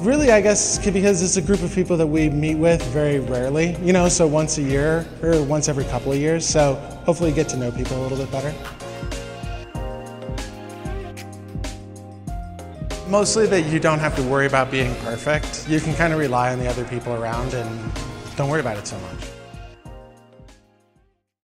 Really, I guess, because it's a group of people that we meet with very rarely, you know, so once a year or once every couple of years, so hopefully get to know people a little bit better. Mostly that you don't have to worry about being perfect. You can kind of rely on the other people around and don't worry about it so much.